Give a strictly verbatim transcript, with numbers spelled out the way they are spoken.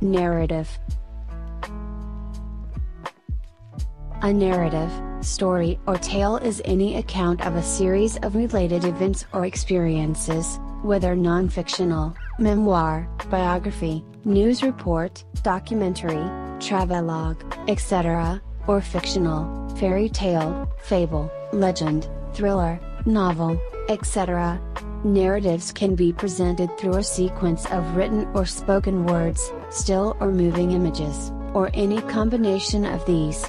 Narrative. A narrative, story or tale is any account of a series of related events or experiences, whether non-fictional, memoir, biography, news report, documentary, travelogue, et cetera, or fictional, fairy tale, fable, legend, thriller, novel, et cetera. Narratives can be presented through a sequence of written or spoken words, still or moving images, or any combination of these.